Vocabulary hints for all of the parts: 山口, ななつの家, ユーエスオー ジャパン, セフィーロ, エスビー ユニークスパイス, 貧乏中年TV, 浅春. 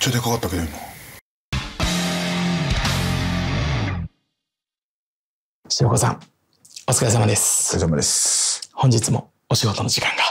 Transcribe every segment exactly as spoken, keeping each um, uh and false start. ちゃでかかったけど今。白子さん、お疲れ様です。お疲れ様です。本日もお仕事の時間が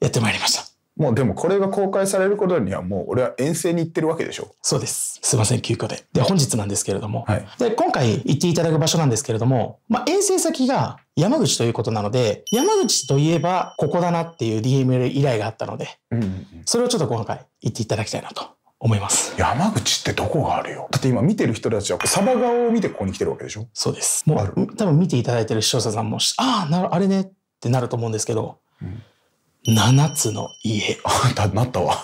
やってまいりました。もうでもこれが公開されることにはもう俺は遠征に行ってるわけでしょ。そうです。すいません、急遽で。で、本日なんですけれども。はい、で、今回行っていただく場所なんですけれども、まあ、遠征先が山口ということなので、山口といえばここだなっていう ディーエムエル 依頼があったので、うんうん、それをちょっと今回行っていただきたいなと思います。山口ってどこがあるよ。だって今見てる人たちはサバ顔を見てここに来てるわけでしょ。そうです。もう多分見ていただいてる視聴者さんも、ああ、なるあれねってなると思うんですけど、うんななつの家。あ、なったわ。っ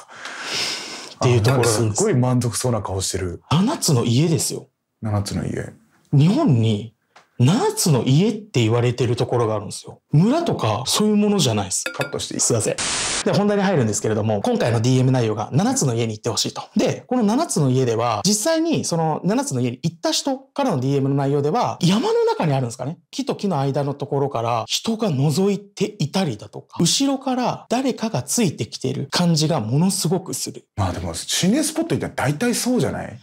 ていうところなんです。すごい満足そうな顔してる。ななつの家ですよ。ななつの家。日本にななつの家って言われてるところがあるんですよ。村とかそういうものじゃないです。カットしていい？すいません。で、本題に入るんですけれども、今回の ディーエム 内容がななつの家に行ってほしいと。で、このななつの家では、実際にそのななつの家に行った人からの ディーエム の内容では、山の中にあるんですかね。木と木の間のところから人が覗いていたりだとか、後ろから誰かがついてきてる感じがものすごくする。まあでも、心霊スポット行ったら大体そうじゃない？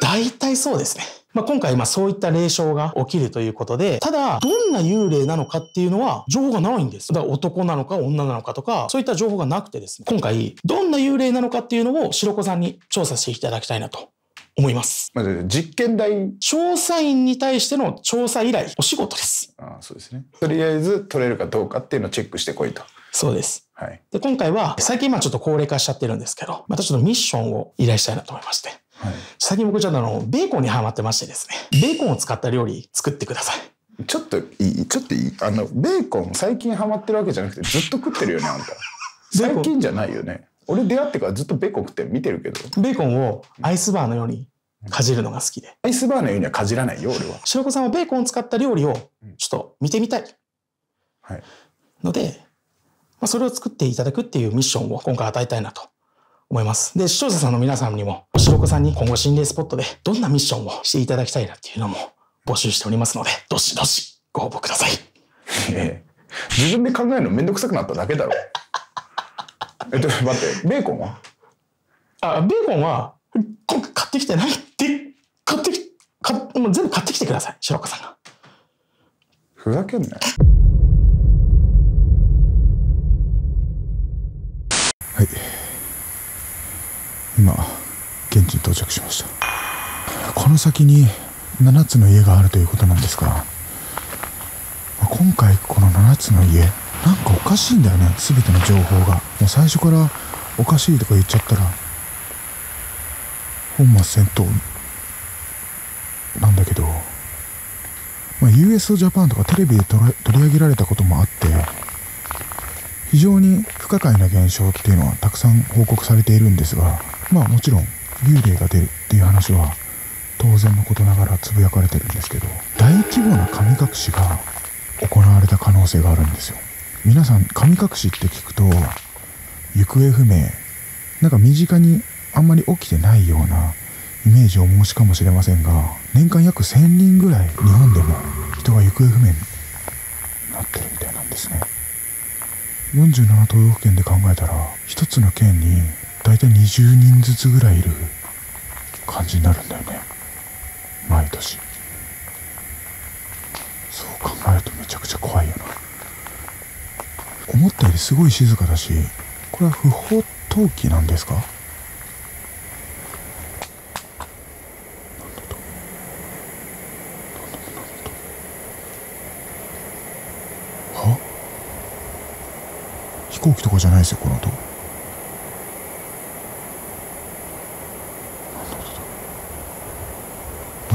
大体そうですね。まあ今回、まあそういった霊障が起きるということで、ただ、どんな幽霊なのかっていうのは情報がないんです。だから男なのか女なのかとか、そういった情報がなくてですね、今回、どんな幽霊なのかっていうのを白子さんに調査していただきたいなと思います。まず、実験台。調査員に対しての調査依頼、お仕事です。ああ、そうですね。とりあえず取れるかどうかっていうのをチェックしてこいと。そうです。はい。で、今回は、最近まあちょっと高齢化しちゃってるんですけど、またちょっとミッションを依頼したいなと思いまして。はい、最近僕ちょっとあのベーコンにハマってましてですね、ベーコンを使った料理作ってください。ちょっといいちょっといいあのベーコン最近ハマってるわけじゃなくてずっと食ってるよねあんた。最近じゃないよね。俺出会ってからずっとベーコン食って見てるけど。ベーコンをアイスバーのようにかじるのが好きで、アイスバーのようにはかじらないよ俺は。白子さんはベーコンを使った料理をちょっと見てみたい、はい、ので、まあ、それを作っていただくっていうミッションを今回与えたいなと思います。で、視聴者さんの皆さんにも、白子さんに今後心霊スポットでどんなミッションをしていただきたいなっていうのも募集しておりますので、どしどしご応募ください。ええ、自分で考えるのめんどくさくなっただけだろ。えっと、待って、ベーコンは？あ、ベーコンは、今回買ってきてないって、買ってき、買もう全部買ってきてください、白子さんが。ふざけんなよ。はい。今現地に到着しました。この先にななつの家があるということなんですが、今回このななつの家なんかおかしいんだよね。全ての情報がもう最初からおかしいとか言っちゃったら本末転倒なんだけど、まあ、ユーエスオー ジャパンとかテレビで取り上げられたこともあって、非常に不可解な現象っていうのはたくさん報告されているんですが、まあもちろん幽霊が出るっていう話は当然のことながらつぶやかれてるんですけど、大規模な神隠しが行われた可能性があるんですよ。皆さん神隠しって聞くと行方不明、なんか身近にあんまり起きてないようなイメージをお持ちかもしれませんが、年間約せんにんぐらい日本でも人が行方不明になってるみたいなんですね。よんじゅうなな都道府県で考えたらひとつの県に大体にじゅうにんずつぐらいいる感じになるんだよね、毎年。そう考えるとめちゃくちゃ怖いよな。思ったよりすごい静かだし、これは不法投棄なんですか？なんだと。なんだと。は？飛行機とかじゃないですよこの音。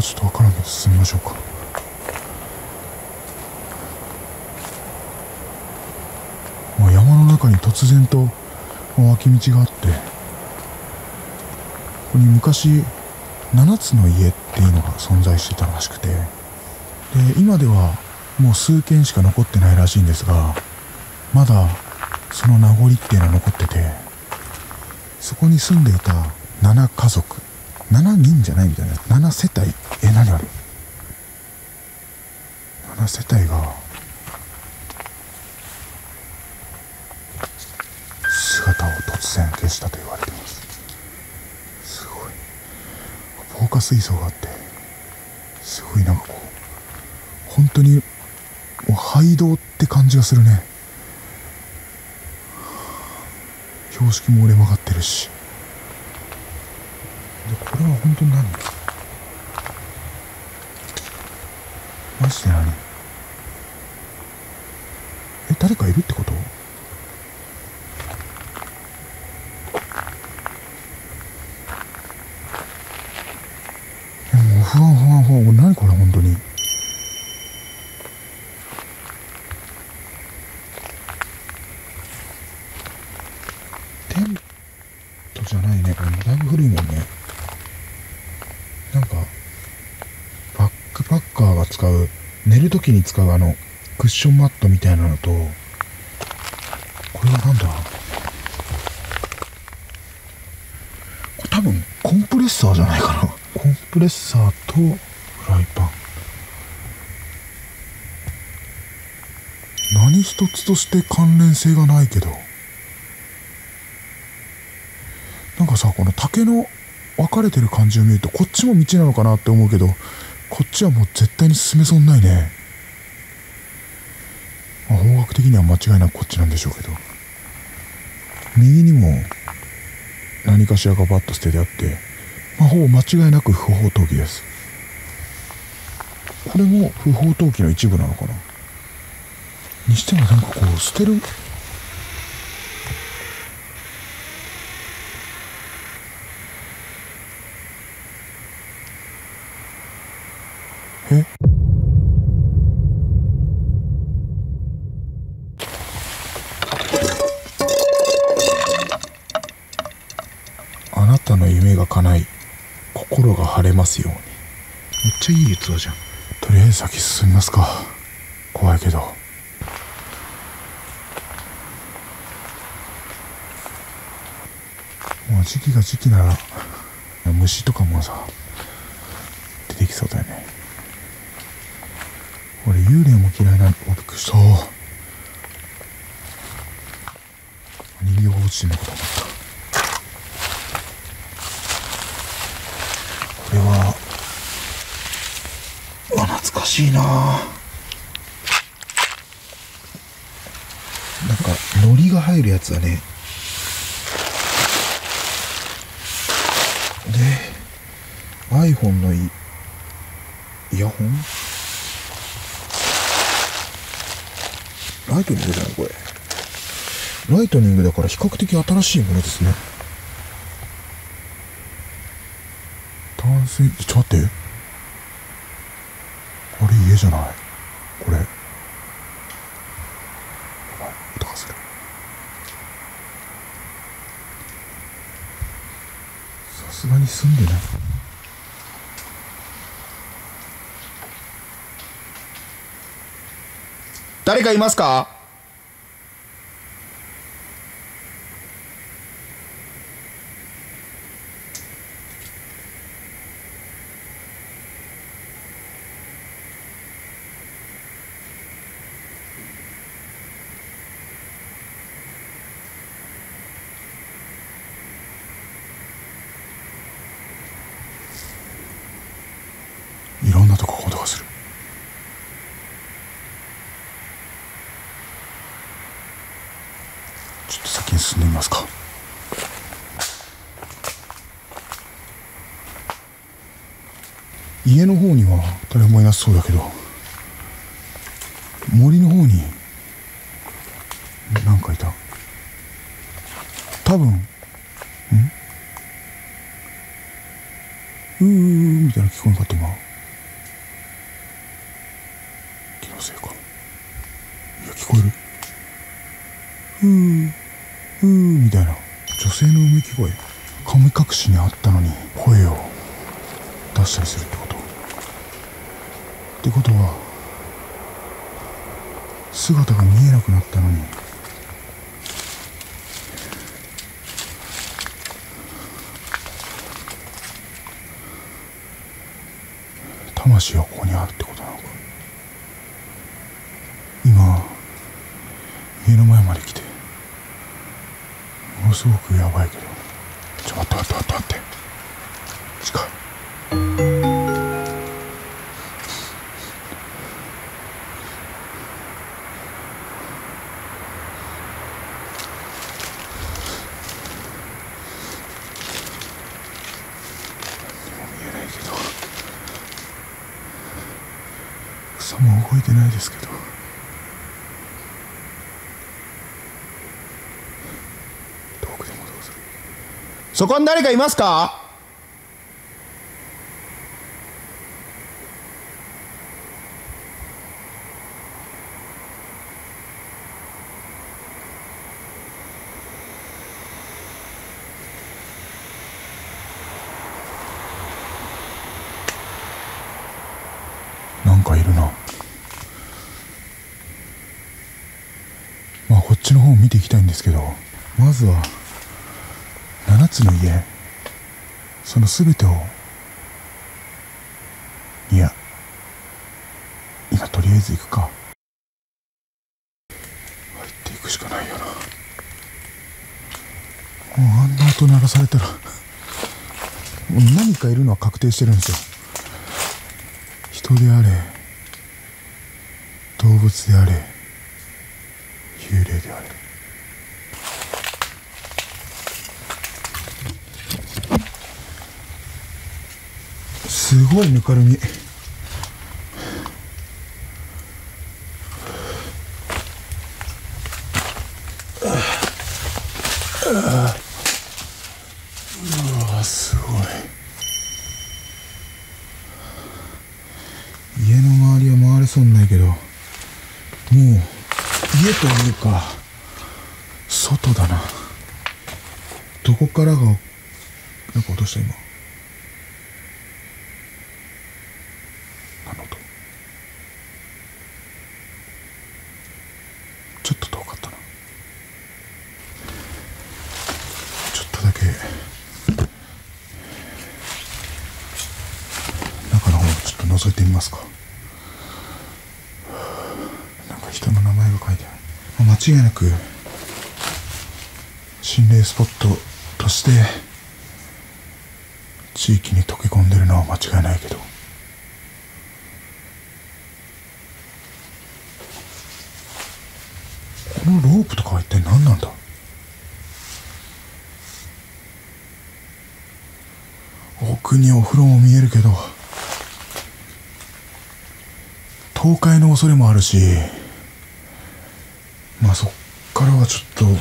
ちょっと分からんけど進みましょうか。まあ、山の中に突然と脇道があって、ここに昔ななつの家っていうのが存在してたらしくて、で今ではもう数軒しか残ってないらしいんですが、まだその名残っていうのは残ってて、そこに住んでいたななかぞく、ななにんじゃないみたいな、ななせたい、え、何あれ、ななせたいが姿を突然消したと言われています。化水槽があって、すごいなんかこう本当に廃道って感じがするね。標識も折れ曲がってるし、でこれは本当に何、マジで何、え誰かいるってこと？不安不安不安、何これ本当に。テントじゃないね、これもだいぶ古いもんね。なんかバックパッカーが使う、寝るときに使うあのクッションマットみたいなのと、これはなんだ、これ多分コンプレッサーじゃないかな。コンプレッサーとフライパン、何一つとして関連性がないけど、なんかさ、この竹の分かれてる感じを見ると、こっちも道なのかなって思うけど、こっちはもう絶対に進めそうにないね。まあ、方角的には間違いなくこっちなんでしょうけど、右にも何かしらがバッと捨ててあって、まあ、ほぼ間違いなく不法投棄です。これも不法投棄の一部なのかな。にしてもなんかこう捨てる、え？あなたの夢が叶い心が晴れますように。めっちゃいい器じゃん。とりあえず先進みますか。怖いけど。もう時期が時期なら虫とかもさ出てきそうだよね。俺幽霊も嫌いなの。びっくりした。人形が落ちてんのかと思った。これはあ懐かしいな。なんかのりが入るやつだね。で iPhone の イ, イヤホンライトニングだよこれ。ライトニングだから比較的新しいものですね。ちょっと待って、あれ家じゃないこれ。やばい、音がする。さすがに住んでない。誰かいますか？ちょっと先に進んでみますか。家の方には誰もいなそうだけど、森の方になんかいた。多分んうーみたいな聞こえなかった今。気のせいか。いや聞こえる。うーうーみたいな女性のうめき声。神隠しにあったのに声を出したりするってことってことは、姿が見えなくなったのに魂はここにあるってことなのか。今家の前まで来てものすごくやばいけど、ちょっと待って待って待って待って、近い。草も動いてないですけど、遠くでもどうする。そこに誰かいますか？いるな。まあこっちの方を見ていきたいんですけど、まずはななつの家、その全てを、いや今とりあえず行くか。入っていくしかないよな。もうあんな音鳴らされたらもう何かいるのは確定してるんですよ。人であれ、動物であれ、幽霊であれ。すごいぬかるみ。うわ、すごい。家の周りは回れそうにないけど、もう家というか外だな。どこからが、なんか落とした今。何の音？ちょっと遠かったな。ちょっとだけ中の方ちょっと覗いてみますか。人の名前が書いてある。間違いなく心霊スポットとして地域に溶け込んでるのは間違いないけど、このロープとかは一体何なんだ。奥にお風呂も見えるけど、倒壊の恐れもあるし、まあそっからはちょっとも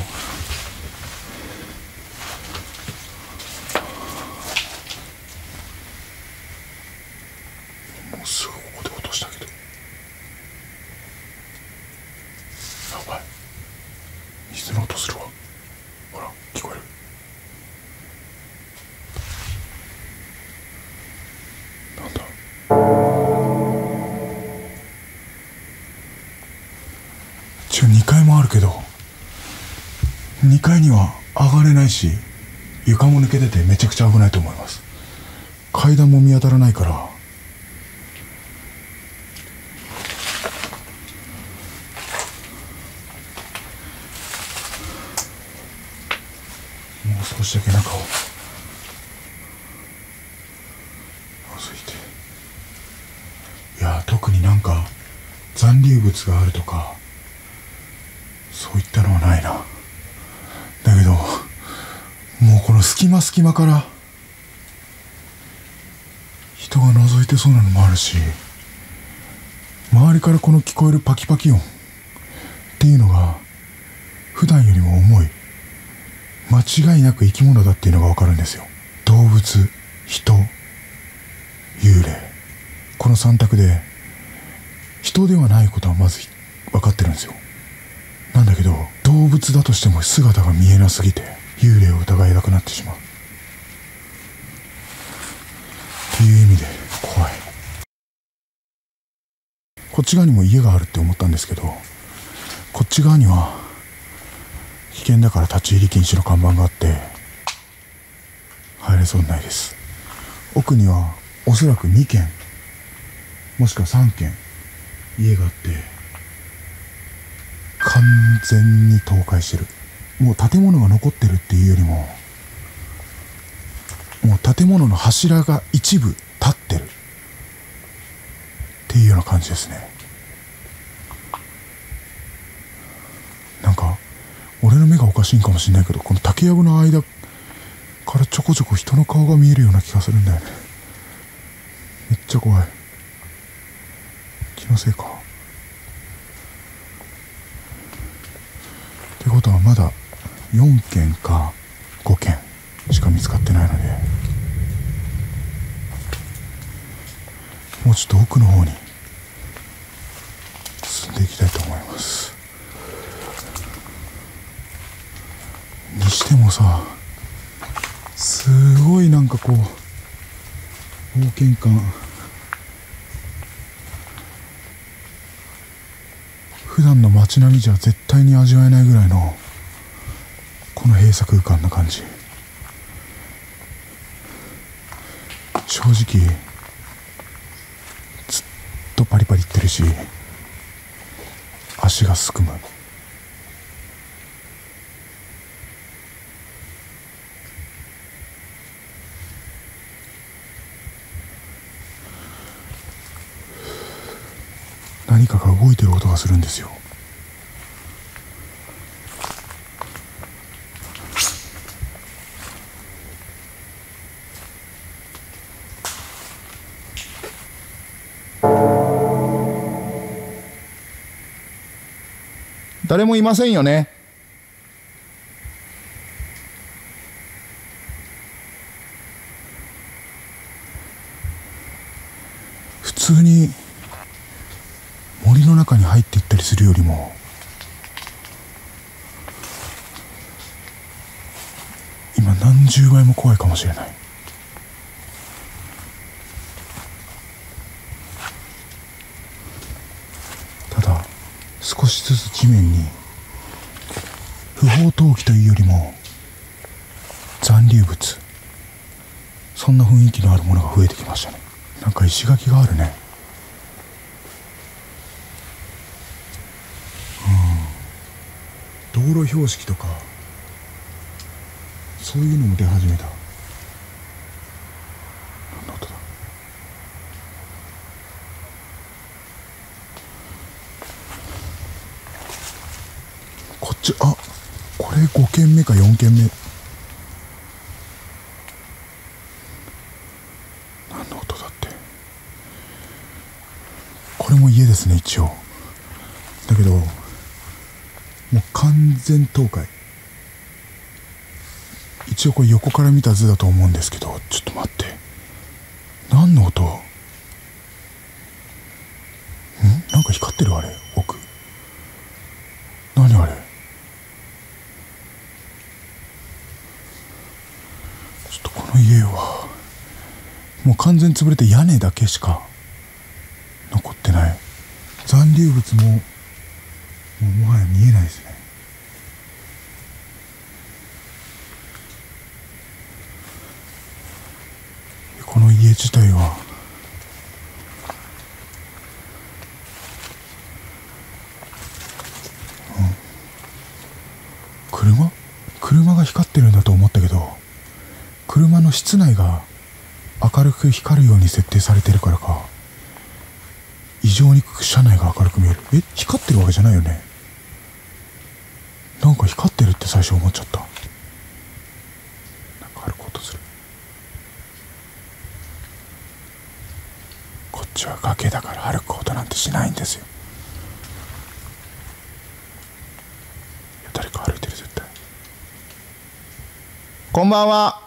うすぐここで落としたけど、やばい、水の音するわ。ほら聞こえる。なんだ。一応にかいもあるけど、にかいには上がれないし、床も抜けててめちゃくちゃ危ないと思います。階段も見当たらないから、もう少しだけ中を覗いて。いや、特になんか残留物があるとかそういったのはないな。だけどもうこの隙間隙間から人が覗いてそうなのもあるし、周りからこの聞こえるパキパキ音っていうのが普段よりも重い。間違いなく生き物だっていうのが分かるんですよ。動物、人、幽霊、このさん択で人ではないことはまず分かってるんですよ。なんだけど動物だとしても姿が見えなすぎて幽霊を疑いたくなってしまうっていう意味で怖い。こっち側にも家があるって思ったんですけど、こっち側には危険だから立ち入り禁止の看板があって入れそうにないです。奥にはおそらくにけんもしくはさんけん家があって、完全に倒壊してる。もう建物が残ってるっていうよりも、もう建物の柱が一部立ってるっていうような感じですね。なんか俺の目がおかしいんかもしれないけど、この竹やぶの間からちょこちょこ人の顔が見えるような気がするんだよね。めっちゃ怖い。昨のせいか。ってことはまだよんけんかごけんしか見つかってないので、もうちょっと奥の方に進んでいきたいと思います。にしてもさ、すごいなんかこう冒険感、普段の街並みじゃ絶対に味わえないぐらいのこの閉鎖空間な感じ。正直ずっとパリパリいってるし、足がすくむ。何かが動いてる音がするんですよ。誰もいませんよね。普通に森の中に入っていったりするよりも、今何十倍も怖いかもしれない。少しずつ地面に不法投棄というよりも残留物、そんな雰囲気のあるものが増えてきましたね。なんか石垣があるね。うん、道路標識とかそういうのも出始めた。何の音だ。あ、これごけんめかよんけんめ。何の音だって。これも家ですね、一応。だけどもう完全倒壊。一応これ横から見た図だと思うんですけど、ちょっと待って、何の音。ん、なんか光ってる。あれ奥、何あれ。家はもう完全に潰れて屋根だけしか残ってない。残留物ももうもはや見えないですね。この家自体はうん、車車が光ってるんだと思ったけど、車の室内が明るく光るように設定されてるからか、異常に車内が明るく見える。え、光ってるわけじゃないよね。なんか光ってるって最初思っちゃった。なんか歩こうとする。こっちは崖だから歩くことなんてしないんですよ。いや、誰か歩いてる絶対。こんばんは。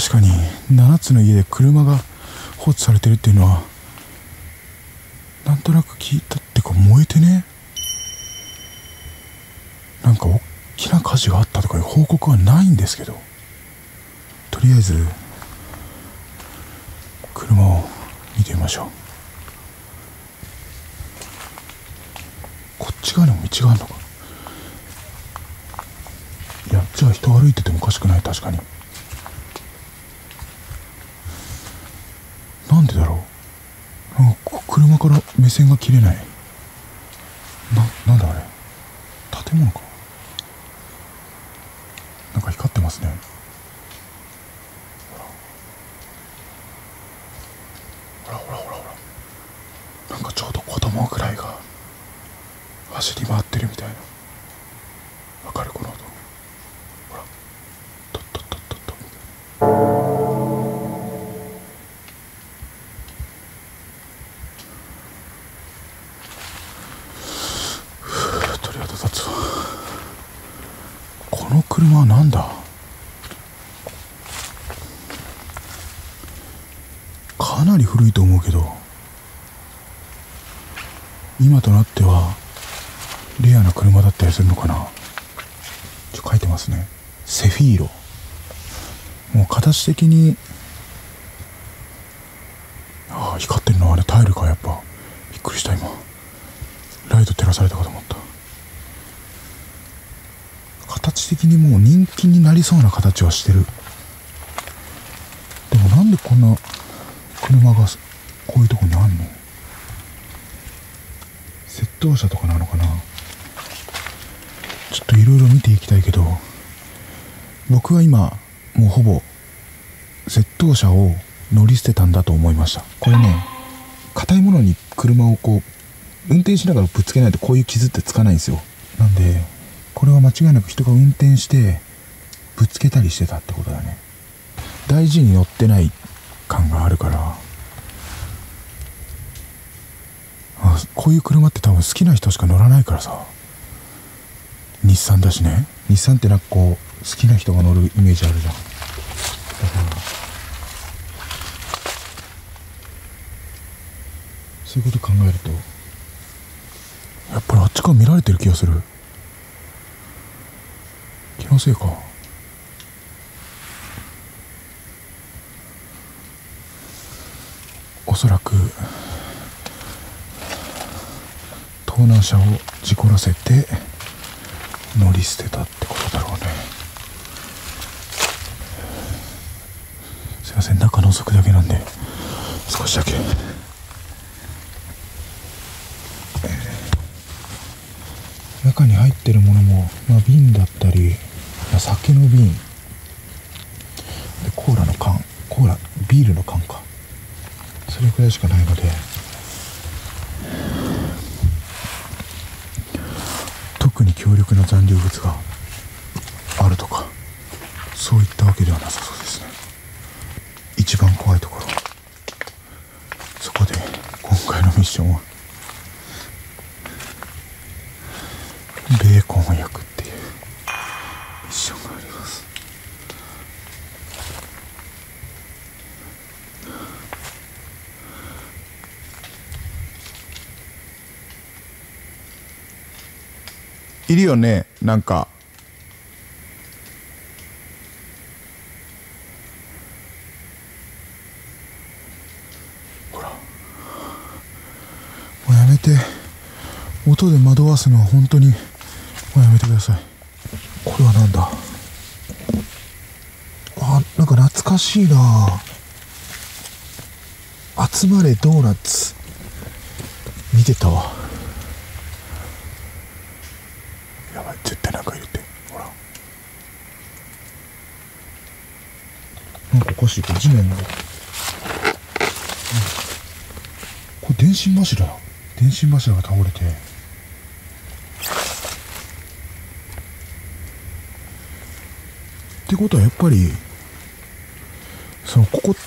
確かにななつの家で車が放置されてるっていうのはなんとなく聞いたってか、燃えてね、なんか大きな火事があったとかいう報告はないんですけど、とりあえず車を見てみましょう。こっち側にも道があるのか。いや、じゃあ人歩いててもおかしくない。確かに。なんでだろう。なんか車から目線が切れない。な、なんだあれ。建物か。なんか光ってますね。ほらほらほらほら、なんかちょうど子供ぐらいが走り回ってるみたいな。わかるこの音。ほら、とっとっとっとっとみたいな。とりあえず立つわ。この車はなんだ。かなり古いと思うけど、今となってはレアな車だったりするのかな。ちょ書いてますね、セフィーロ。もう形的に、ああ光ってるのあれタイルか。やっぱびっくりした、今ライト照らされたかと思った。形的にもう人気になりそうな形はしてる。でもなんでこんな車がこういうとこにあんの？窃盗車とかなのかな？ちょっといろいろ見ていきたいけど、僕は今もうほぼ窃盗車を乗り捨てたんだと思いました。これね、硬いものに車をこう運転しながらぶつけないとこういう傷ってつかないんですよ。なんでこれは間違いなく人が運転してぶつけたりしてたってことだね。大事に乗ってない感があるから。あ、こういう車って多分好きな人しか乗らないからさ。日産だしね。日産ってなんかこう好きな人が乗るイメージあるじゃん。だからそういうこと考えると、やっぱりあっちから見られてる気がする。気のせいか。おそらく盗難車を事故らせて乗り捨てたってことだろうね。すいません、中覗くだけなんで少しだけ、えー、中に入ってるものも、まあ、瓶だったり、まあ、酒の瓶でコーラの缶、コーラビールの缶か、それくらいしかないので、特に強力な残留物があるとかそういったわけではなさそうですね。一番怖いところ、そこで今回のミッションはベーコンを焼くっていうミッションがあります。いるよね、なんかほら、もうやめて、音で惑わすのは本当にもうやめてください。これはなんだ。あ、なんか懐かしいな。集まれドーナツ見てたわ。絶対なんかいるって。ほら、なんかおかしい、これ地面の、うん、これ電信柱電信柱が倒れて、ってことはやっぱりそのここって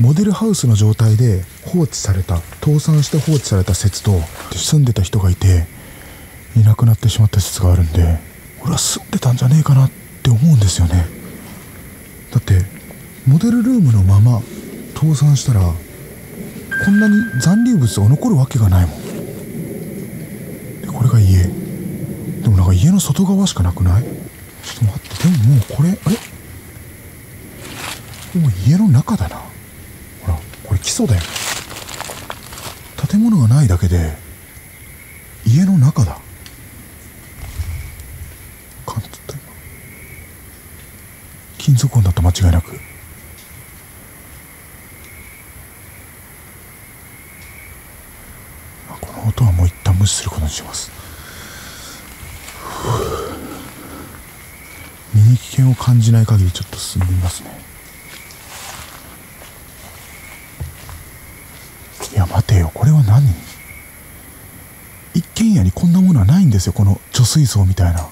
モデルハウスの状態で放置された、倒産して放置された説と、住んでた人がいていなくなってしまった説があるんで、俺は住んでたんじゃねえかなって思うんですよね。だってモデルルームのまま倒産したらこんなに残留物が残るわけがないもん。でこれが家でも、なんか家の外側しかなくない？ちょっと待って、でももうこれ、あれもう家の中だな。ほらこれ基礎だよ。建物がないだけで家の中だ。金属音だと間違いなく。あ、この音はもう一旦無視することにします。身に危険を感じない限りちょっと進みますね。や待てよ、これは何、一軒家にこんなものはないんですよ。この貯水槽みたいな、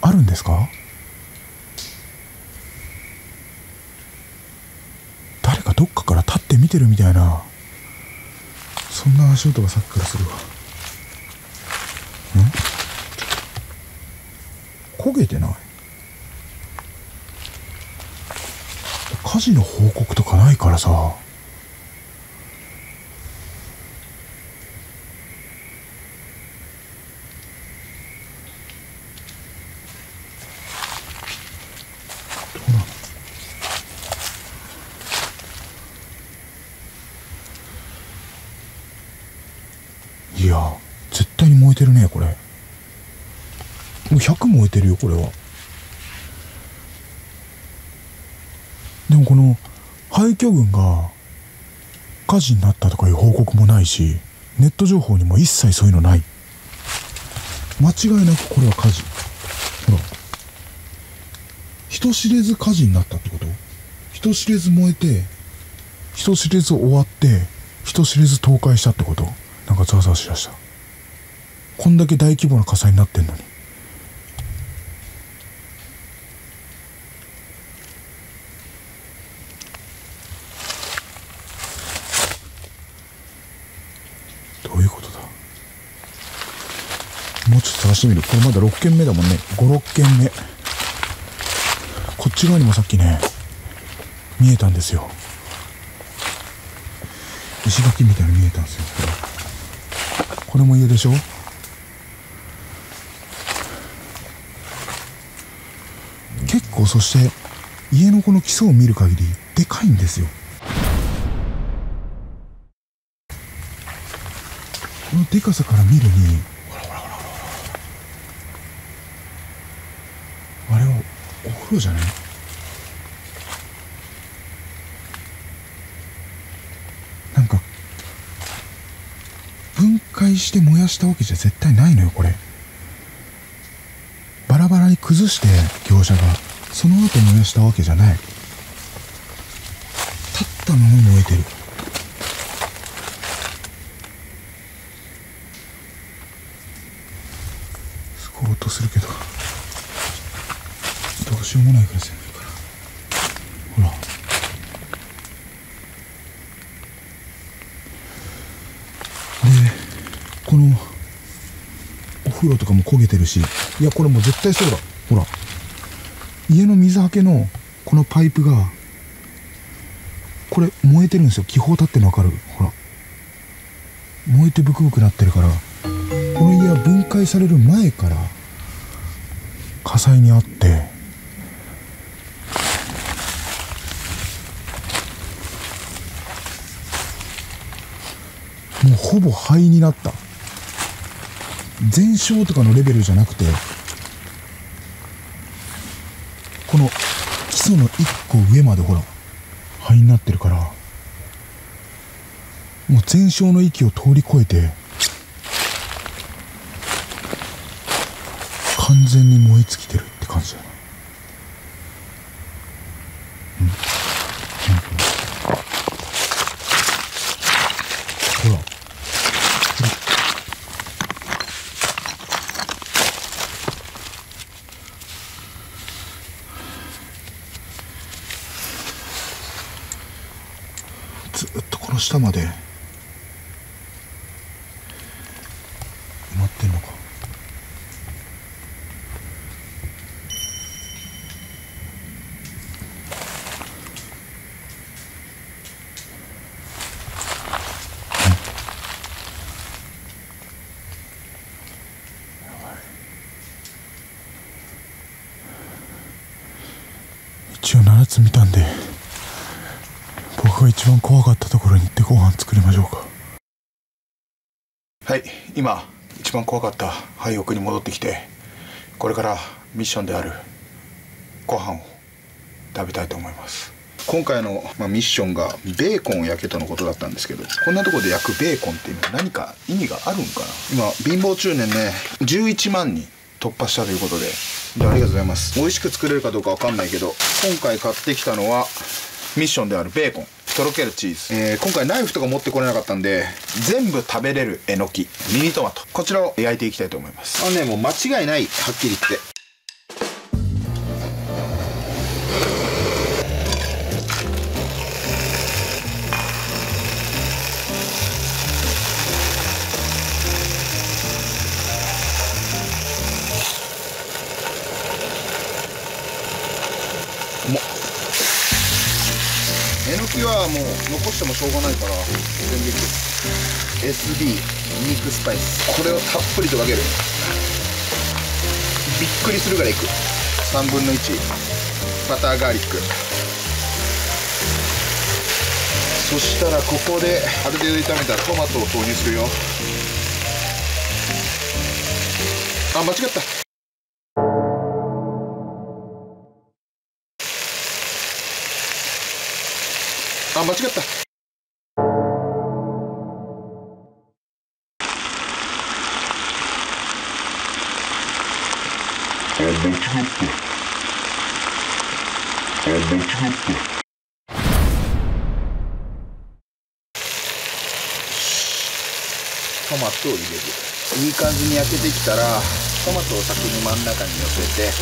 あるんですか？誰かどっかから立って見てるみたいな、そんな足音がさっきからするわ。ん？焦げてない？火事の報告とかないからさ。いや絶対に燃えてるねこれ。もうひゃく燃えてるよこれは。でもこの廃墟群が火事になったとかいう報告もないし、ネット情報にも一切そういうのない。間違いなくこれは火事。ほら、人知れず火事になったってこと？人知れず燃えて、人知れず終わって、人知れず倒壊したってこと？なんかザワザワしだした。こんだけ大規模な火災になってんのに。どういうことだ。もうちょっと探してみる。これまだろっ軒目だもんね。ご、ろっ軒目。こっち側にもさっきね見えたんですよ。石垣みたいに見えたんですよ。これこれも家でしょ。結構、そして家のこの基礎を見る限りでかいんですよ。このでかさから見るに、ほらほらほらほら、あれはお風呂じゃない？なんか分解して燃やしたわけじゃ絶対ないのよこれ。バラバラに崩して業者がその後燃やしたわけじゃない。立ったまま燃えてる。すごい音するけどどうしようもないからせんべいから、ほらこのお風呂とかも焦げてるし、いやこれもう絶対そうだ。ほら家の水はけのこのパイプがこれ燃えてるんですよ。気泡立ってるの分かる？ほら燃えてブクブクなってるから、この家は分解される前から火災にあって、もうほぼ灰になった。全焼とかのレベルじゃなくて、この基礎のいっこ上までほら灰になってるから、もう全焼の域を通り越えて完全に燃え尽きてるって感じだな。うん、ほらずっとこの下まで埋まってんのか。やばい。一応ななつ見たんで、僕が一番怖かったところに行ってご飯作りましょうか。はい、今一番怖かった廃屋に戻ってきて、これからミッションであるご飯を食べたいと思います。今回の、まあ、ミッションがベーコンを焼けとのことだったんですけど、こんなところで焼くベーコンっていうのは何か意味があるんかな。今貧乏中年ね、じゅういちまん人突破したということで、でありがとうございます。美味しく作れるかどうかわかんないけど、今回買ってきたのはミッションであるベーコン。とろけるチーズ、えー、今回ナイフとか持ってこれなかったんで全部食べれるえのき、ミニトマト、こちらを焼いていきたいと思います。あのね、もう間違いない、はっきり言ってえのきはもう残してもしょうがないから全然いいです。 エスビー ユニークスパイス、これをたっぷりとかける、びっくりするからいく。さんぶんのいちバターガーリック、そしたらここである程度炒めたらトマトを投入するよ。あ、間違った。あ、間違った。あ、間違った。あ、間違った。トマトを入れる。いい感じに焼けてきたら、トマトを先に真ん中に寄せて、チ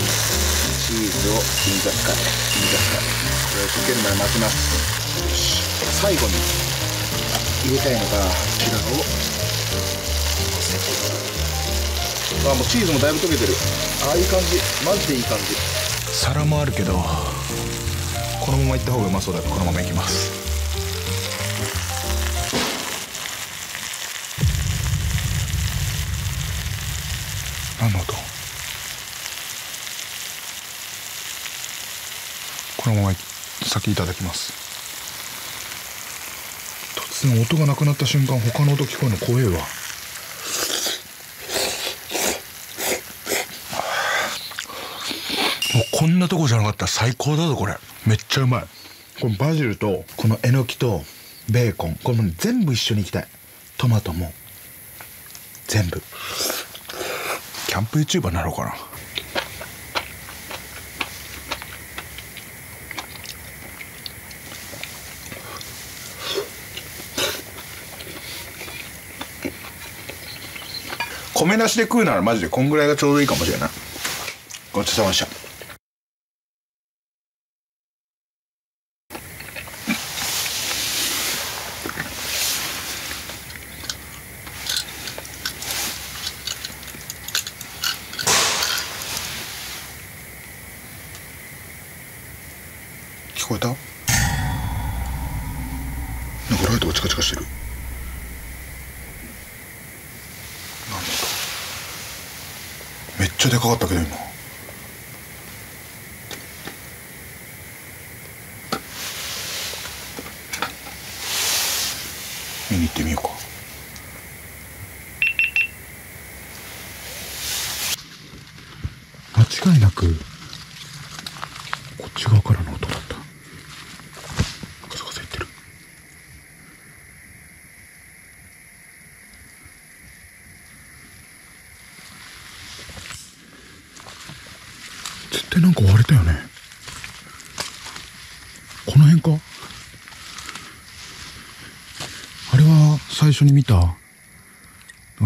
ーズを引き出すかね、引き出すかね。これを溶けるまで待ちます。最後に入れたいのがこちらを、あ、もうチーズもだいぶ溶けてる。ああ、いい感じ、マジでいい感じ。皿もあるけどこのままいった方がうまそうだからこのままいきます。何の音？このまま先いただきます。音がなくなった瞬間、他の音聞こえるの怖えわ。もうこんなとこじゃなかったら最高だぞこれ。めっちゃうまい。このバジルとこのえのきとベーコン、これも全部一緒にいきたい。トマトも全部。キャンプ ユーチューバー になろうかな。米なしで食うならマジでこんぐらいがちょうどいいかもしれない。ごちそうさまでした。聞こえた？なんかライトがチカチカしてる。めっちゃでかかったけど今。見に行ってみようか。間違いなくこっち側からの音だった。カサカサ言ってる。絶対なんか割れたよね。この辺か。あれは最初に見た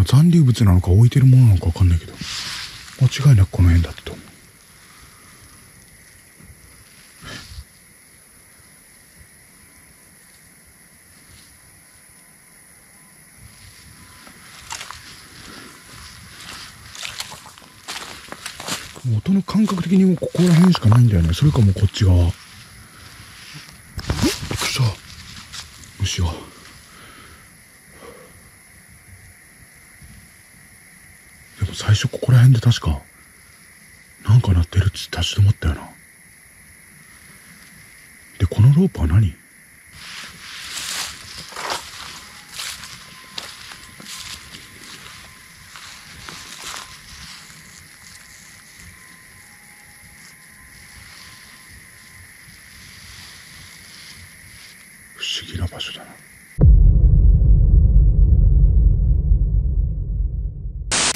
残留物なのか置いてるものなのか分かんないけど、間違いなくこの辺だったと思う。音の感覚的にもうここら辺しかないんだよね。それかもうこっち側。びっくりした。虫が。でも最初ここら辺で確かなんか鳴ってるって立ち止まったよな。でこのロープは何？不思議な場所だな。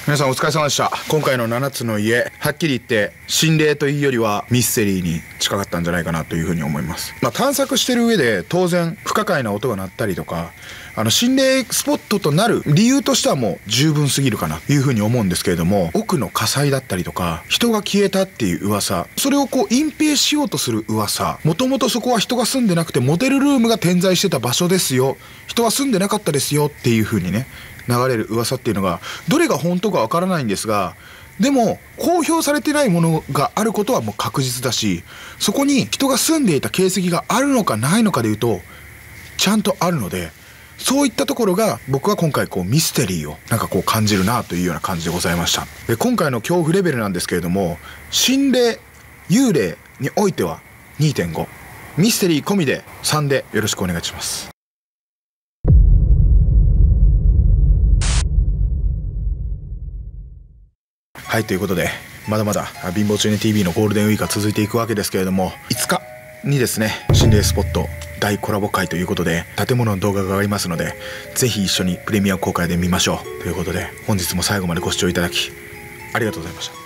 皆さんお疲れ様でした。今回のななつの家、はっきり言って心霊というよりはミステリーに近かったんじゃないかなというふうに思います。まあ、探索してる上で当然不可解な音が鳴ったりとか、あの心霊スポットとなる理由としてはもう十分すぎるかなというふうに思うんですけれども、奥の火災だったりとか人が消えたっていう噂、それをこう隠蔽しようとする噂、もともとそこは人が住んでなくてモデルルームが点在してた場所ですよ、人は住んでなかったですよっていうふうにね流れる噂っていうのがどれが本当かわからないんですが、でも公表されてないものがあることはもう確実だし、そこに人が住んでいた形跡があるのかないのかでいうとちゃんとあるので、そういったところが僕は今回こうミステリーをなんかこう感じるなというような感じでございました。で、今回の恐怖レベルなんですけれども、心霊幽霊においては にてんご、 ミステリー込みでさんでよろしくお願いします。はい、ということでまだまだ貧乏中年 ティーブイ のゴールデンウィークが続いていくわけですけれども、いつかにですね心霊スポット大コラボ会ということで建物の動画が上がりますので、ぜひ一緒にプレミア公開で見ましょうということで、本日も最後までご視聴いただきありがとうございました。